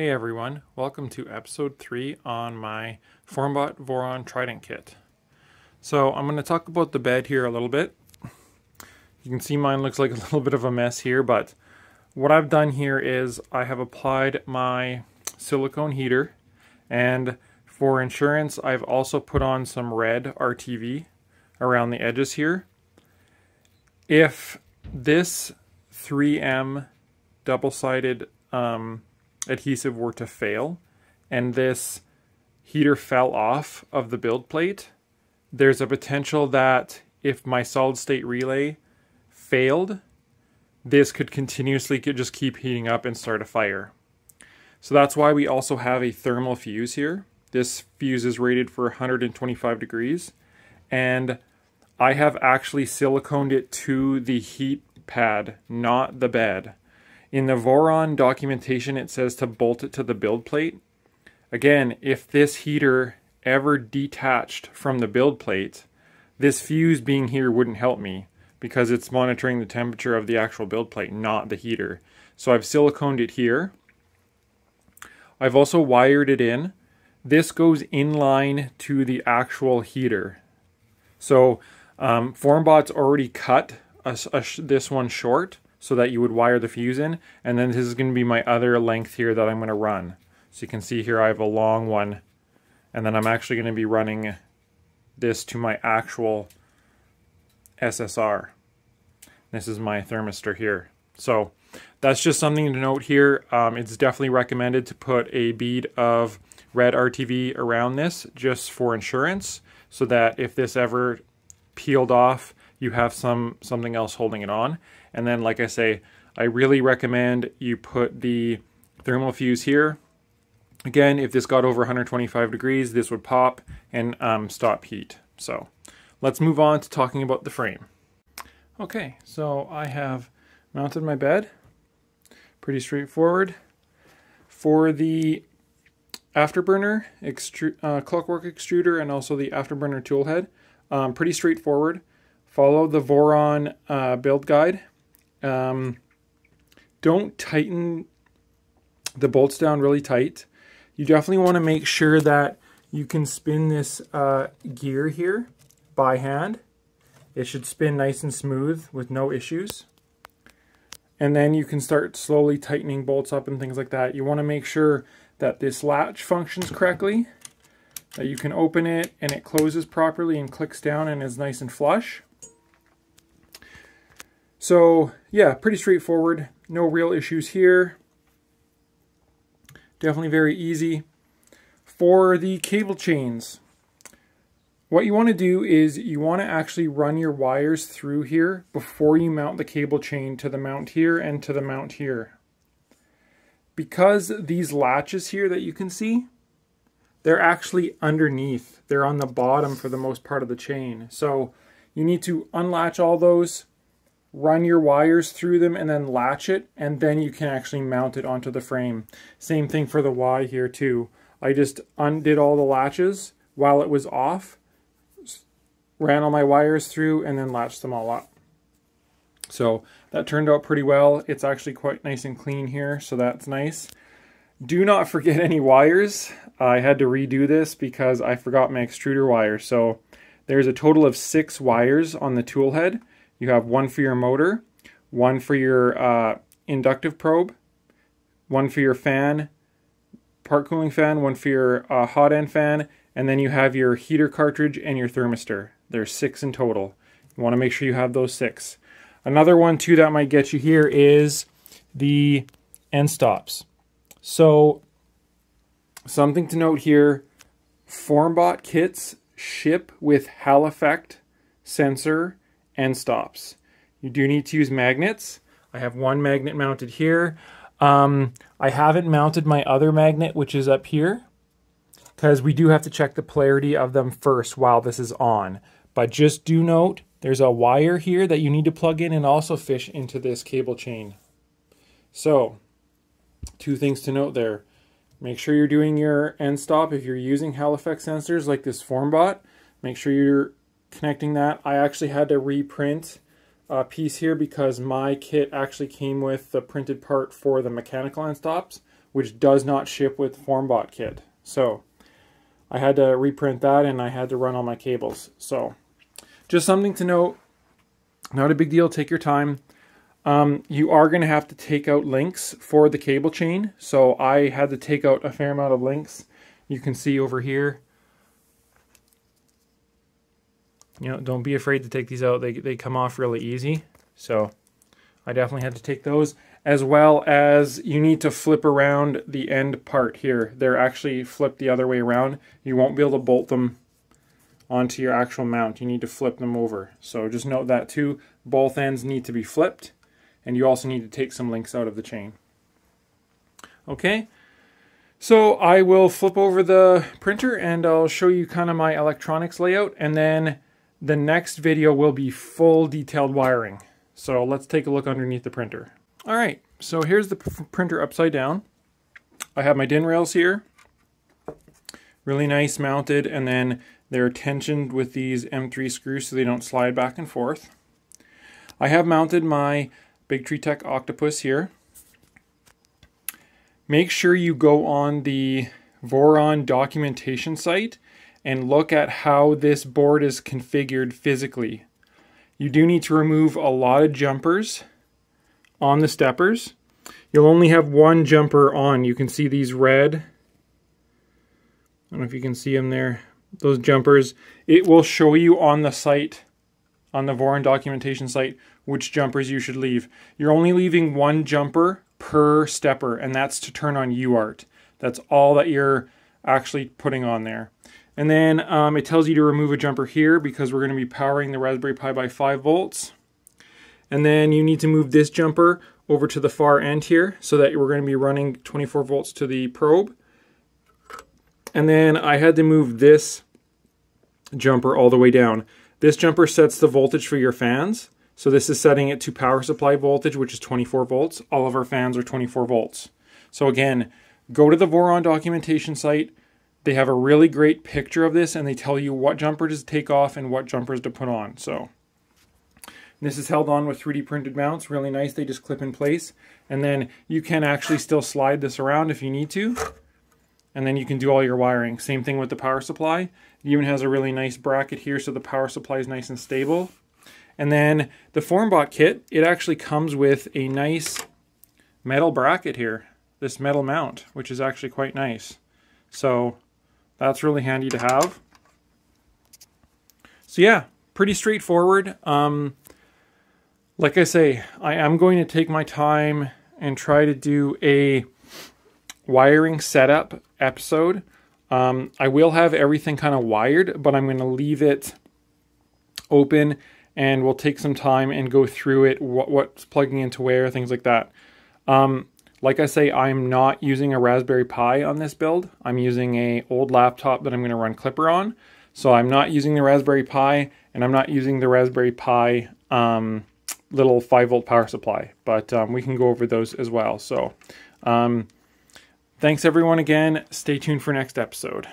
Hey everyone, welcome to episode 3 on my FormBot Voron Trident kit. So I'm going to talk about the bed here a little bit. You can see mine looks like a little bit of a mess here, but what I've done here is I have applied my silicone heater, and for insurance I've also put on some red RTV around the edges here. If this 3M double-sided adhesive were to fail and this heater fell off of the build plate, there's a potential that if my solid state relay failed, this could continuously just keep heating up and start a fire. So that's why we also have a thermal fuse here. This fuse is rated for 125 degrees, and I have actually siliconed it to the heat pad, not the bed. In the Voron documentation, it says to bolt it to the build plate. Again, if this heater ever detached from the build plate, this fuse being here wouldn't help me because it's monitoring the temperature of the actual build plate, not the heater. So I've siliconed it here. I've also wired it in. This goes in line to the actual heater. So FormBot's already cut this one short, so that you would wire the fuse in, and then this is going to be my other length here that I'm going to run. So you can see here I have a long one, and then I'm actually going to be running this to my actual SSR. This is my thermistor here. So that's just something to note here. It's definitely recommended to put a bead of red RTV around this just for insurance, so that if this ever peeled off, you have something else holding it on. And then, like I say, I really recommend you put the thermal fuse here. Again, if this got over 125 degrees, this would pop and stop heat. So let's move on to talking about the frame. Okay, so I have mounted my bed. Pretty straightforward. For the afterburner, clockwork extruder, and also the afterburner tool head, pretty straightforward. Follow the Voron build guide. Don't tighten the bolts down really tight. You definitely want to make sure that you can spin this gear here by hand. It should spin nice and smooth with no issues. And then you can start slowly tightening bolts up and things like that. You want to make sure that this latch functions correctly, that you can open it and it closes properly and clicks down and is nice and flush. So yeah, pretty straightforward. No real issues here. Definitely very easy. For the cable chains, what you want to do is you want to actually run your wires through here before you mount the cable chain to the mount here and to the mount here. Because these latches here that you can see, they're actually underneath. They're on the bottom for the most part of the chain. So you need to unlatch all those, run your wires through them and then latch it, and then you can actually mount it onto the frame. Same thing for the Y here too. I just undid all the latches while it was off, ran all my wires through, and then latched them all up. So that turned out pretty well. It's actually quite nice and clean here, so that's nice. Do not forget any wires. I had to redo this because I forgot my extruder wire. So there's a total of 6 wires on the tool head. You have one for your motor, one for your inductive probe, one for your fan, part cooling fan, one for your hot end fan, and then you have your heater cartridge and your thermistor. There's 6 in total. You want to make sure you have those 6. Another one too that might get you here is the end stops. So something to note here, FormBot kits ship with Hall effect sensor end stops. You do need to use magnets. I have one magnet mounted here. I haven't mounted my other magnet, which is up here, because we do have to check the polarity of them first while this is on. But just do note, there's a wire here that you need to plug in and also fish into this cable chain. So, 2 things to note there. Make sure you're doing your end stop. If you're using Hall effect sensors like this FormBot, make sure you're connecting that. I actually had to reprint a piece here because my kit actually came with the printed part for the mechanical end stops, which does not ship with the FormBot kit. So I had to reprint that, and I had to run all my cables. So just something to note, not a big deal, take your time. You are going to have to take out links for the cable chain. So I had to take out a fair amount of links. You can see over here. You know, don't be afraid to take these out. They come off really easy. So I definitely had to take those, as well as you need to flip around the end part here. They're actually flipped the other way around. You won't be able to bolt them onto your actual mount. You need to flip them over. So just note that too. Both ends need to be flipped, and you also need to take some links out of the chain. Okay, so I will flip over the printer and I'll show you kind of my electronics layout, and then the next video will be full detailed wiring. So let's take a look underneath the printer. All right, so here's the printer upside down. I have my DIN rails here, really nice mounted, and then they're tensioned with these M3 screws so they don't slide back and forth. I have mounted my BigTreeTech Octopus here. Make sure you go on the Voron documentation site and look at how this board is configured physically. You do need to remove a lot of jumpers on the steppers. You'll only have one jumper on. You can see these red, I don't know if you can see them there, those jumpers. It will show you on the site, on the Voron documentation site, which jumpers you should leave. You're only leaving one jumper per stepper, and that's to turn on UART. That's all that you're actually putting on there. And then it tells you to remove a jumper here because we're going to be powering the Raspberry Pi by 5 volts. And then you need to move this jumper over to the far end here so that we're going to be running 24 volts to the probe. And then I had to move this jumper all the way down. This jumper sets the voltage for your fans. So this is setting it to power supply voltage, which is 24 volts. All of our fans are 24 volts. So again, go to the Voron documentation site. They have a really great picture of this, and they tell you what jumpers to take off and what jumpers to put on. So this is held on with 3D printed mounts, really nice. They just clip in place, and then you can actually still slide this around if you need to, and then you can do all your wiring. Same thing with the power supply. It even has a really nice bracket here so the power supply is nice and stable. And then the FormBot kit, it actually comes with a nice metal bracket here, this metal mount, which is actually quite nice. So that's really handy to have. So yeah, pretty straightforward. Like I say, I am going to take my time and try to do a wiring setup episode. I will have everything kind of wired, but I'm going to leave it open, and we'll take some time and go through it, what's plugging into where, things like that. Like I say, I'm not using a Raspberry Pi on this build. I'm using an old laptop that I'm going to run Clipper on. So I'm not using the Raspberry Pi, and I'm not using the Raspberry Pi little 5-volt power supply, but we can go over those as well. So thanks everyone again. Stay tuned for next episode.